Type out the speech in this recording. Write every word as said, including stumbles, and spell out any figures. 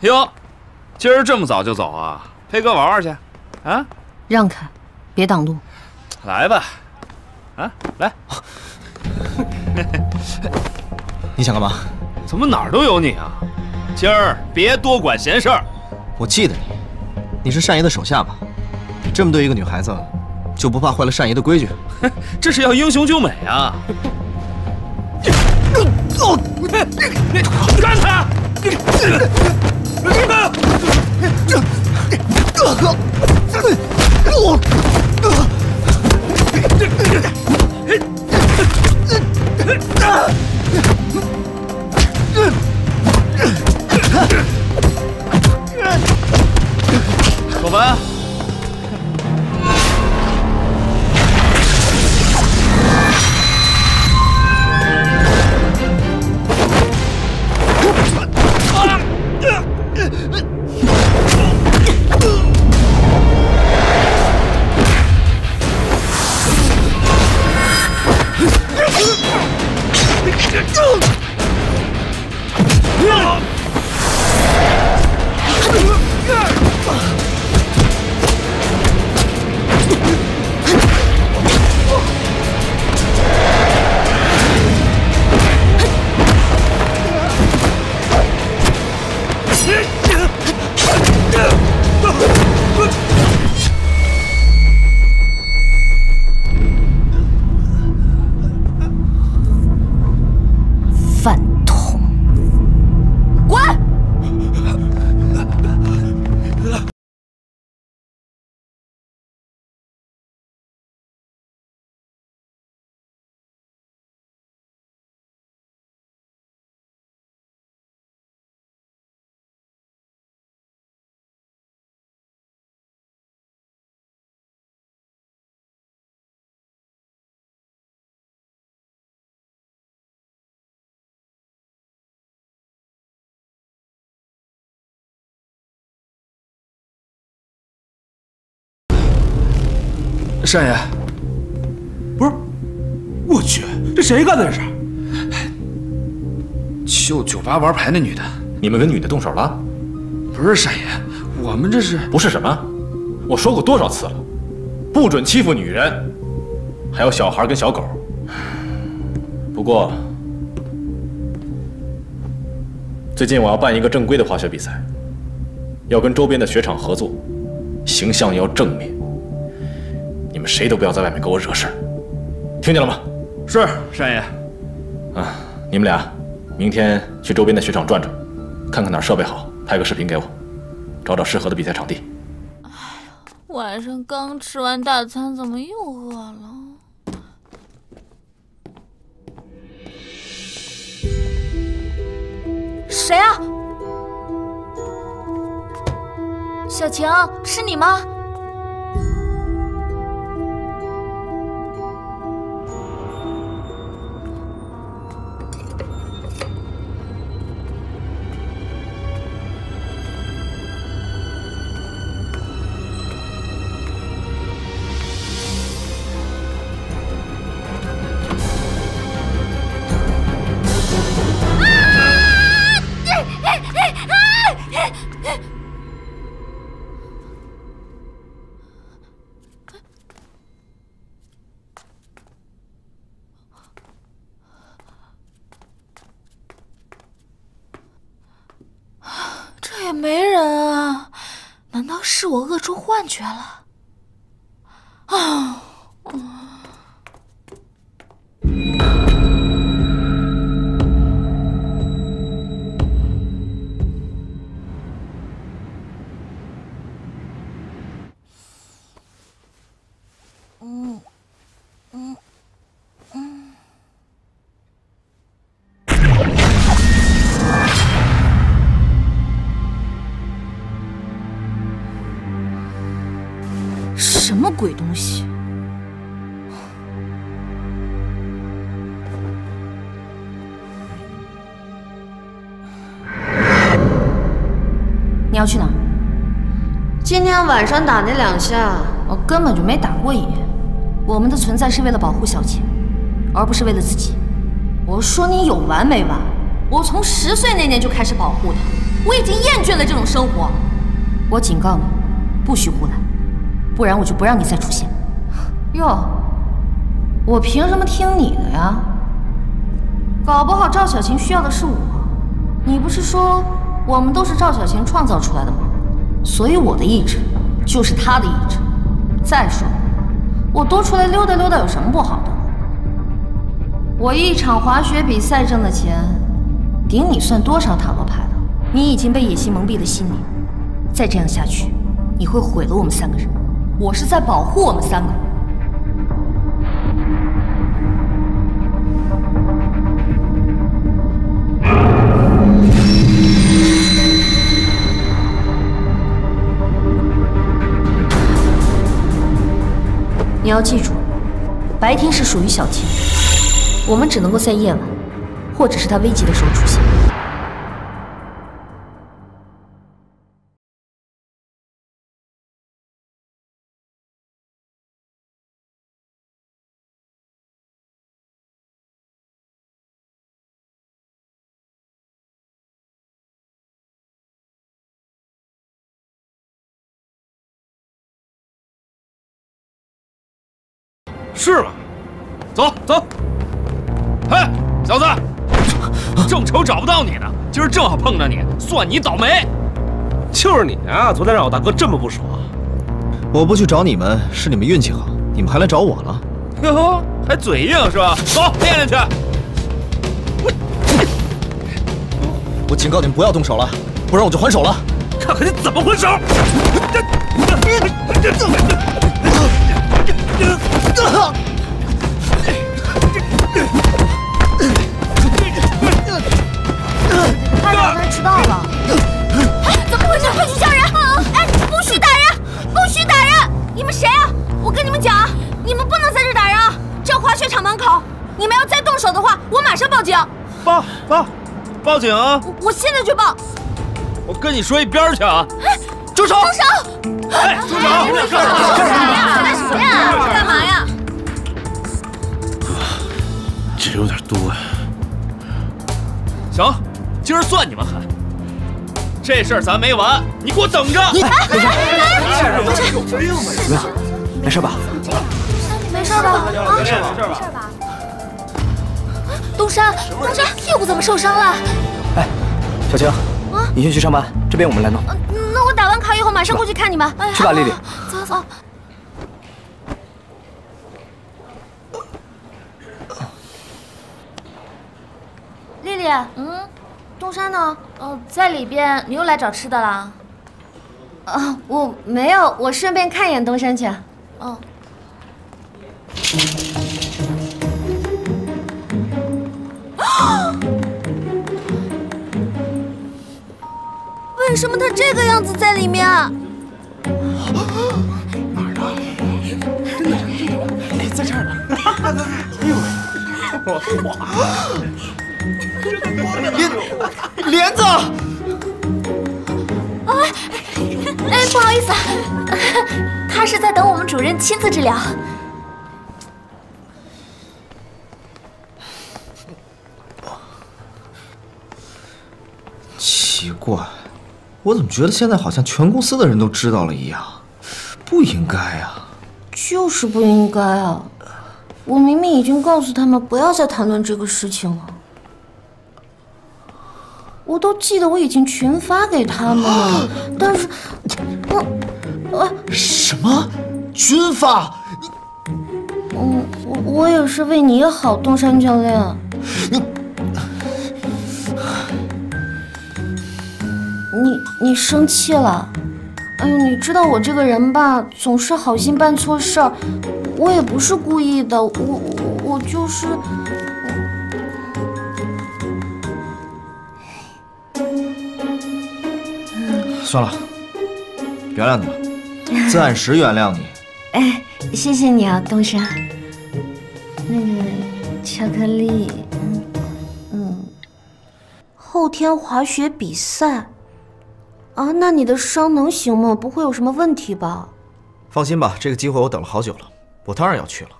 哟，今儿这么早就走啊？陪哥玩玩去啊？让开，别挡路。来吧，啊，来。你想干嘛？怎么哪儿都有你啊？今儿别多管闲事儿。我记得你，你是单爷的手下吧？你这么对一个女孩子，就不怕坏了单爷的规矩？这是要英雄救美啊！ 干他！老白。 单爷，不是，我去，这谁干的这是？就酒吧玩牌那女的，你们跟女的动手了？不是单爷，我们这是不是什么？我说过多少次了，不准欺负女人，还有小孩跟小狗。不过，最近我要办一个正规的滑雪比赛，要跟周边的雪场合作，形象要正面。 你们谁都不要在外面给我惹事儿，听见了吗？是，单爷。啊，你们俩明天去周边的雪场转转，看看哪儿设备好，拍个视频给我，找找适合的比赛场地。哎呀，晚上刚吃完大餐，怎么又饿了？谁啊？小晴，是你吗？ 是我恶中幻觉了啊！嗯嗯嗯，什么鬼东西！你要去哪儿？今天晚上打那两下，我根本就没打过瘾。我们的存在是为了保护小晴，而不是为了自己。我说你有完没完？我从十岁那年就开始保护她。我已经厌倦了这种生活。我警告你，不许胡来，不然我就不让你再出现。哟，我凭什么听你的呀？搞不好赵小琴需要的是我。你不是说我们都是赵小琴创造出来的吗？所以我的意志就是她的意志。再说了，我多出来溜达溜达有什么不好的？我一场滑雪比赛挣的钱，顶你算多少塔罗牌了？你已经被野心蒙蔽了心灵，再这样下去，你会毁了我们三个人。我是在保护我们三个人。你要记住，白天是属于小晴，我们只能够在夜晚，或者是她危急的时候出现。是吗？走走。哎，小子，正愁找不到你呢，今儿正好碰着你，算你倒霉。就是你啊，昨天让我大哥这么不爽。我不去找你们，是你们运气好，你们还来找我了。哟，还嘴硬是吧？走，练练去。我，我警告你们不要动手了，不然我就还手了。看看你怎么还手！快点，快迟到了！哎，怎么回事？快去叫人！哎，不许打人！不许打人！你们谁啊？我跟你们讲，你们不能在这打人啊！这滑雪场门口，你们要再动手的话，我马上报警！报报报警啊！我我现在就报！我跟你说一边去啊！住手！住手！ 哎，住手！干什么呀？干嘛呀？这有点多呀。行，今儿算你们狠。这事儿咱没完，你给我等着！你来来来，没事吧？怎么样？没事吧？没事吧？啊，没事吧？东山，东山屁股怎么受伤了？哎，小晴，你先去上班，这边我们来弄。 打完卡以后马上过去看你们。去吧，丽丽。走走。丽丽，嗯，东山呢？哦，在里边。你又来找吃的啦？啊，我没有，我顺便看一眼东山去。哦。为什么他这个样子在里面？哪儿呢？真的，哎，在这儿呢！哎呦，我莲子！哎哎，不好意思，他是在等我们主任亲自治疗。奇怪。 我怎么觉得现在好像全公司的人都知道了一样，不应该啊！就是不应该啊！我明明已经告诉他们不要再谈论这个事情了，我都记得我已经群发给他们了，但是，我，啊，什么？群发？你，嗯，我我也是为你好，东山教练。你。 你你生气了？哎呦，你知道我这个人吧，总是好心办错事儿，我也不是故意的，我我我就是。算了，原谅你吧，暂时原谅你。哎，谢谢你啊，东山。那个巧克力，嗯嗯，后天滑雪比赛。 啊，那你的伤能行吗？不会有什么问题吧？放心吧，这个机会我等了好久了，我当然要去了。